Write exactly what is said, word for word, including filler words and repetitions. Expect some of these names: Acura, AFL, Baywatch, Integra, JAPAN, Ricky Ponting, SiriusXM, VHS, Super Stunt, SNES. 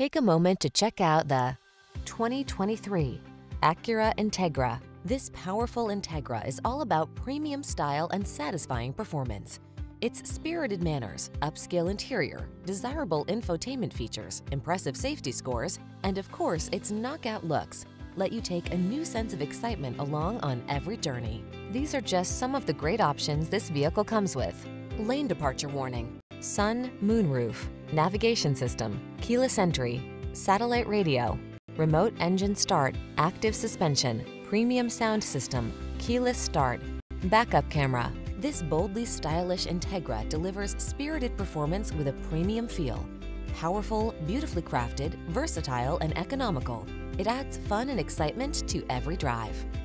Take a moment to check out the twenty twenty-three Acura Integra. This powerful Integra is all about premium style and satisfying performance. Its spirited manners, upscale interior, desirable infotainment features, impressive safety scores, and of course, its knockout looks let you take a new sense of excitement along on every journey. These are just some of the great options this vehicle comes with: lane departure warning, sun, moonroof, navigation system, keyless entry, satellite radio, remote engine start, active suspension, premium sound system, keyless start, backup camera. This boldly stylish Integra delivers spirited performance with a premium feel. Powerful, beautifully crafted, versatile, and economical. It adds fun and excitement to every drive.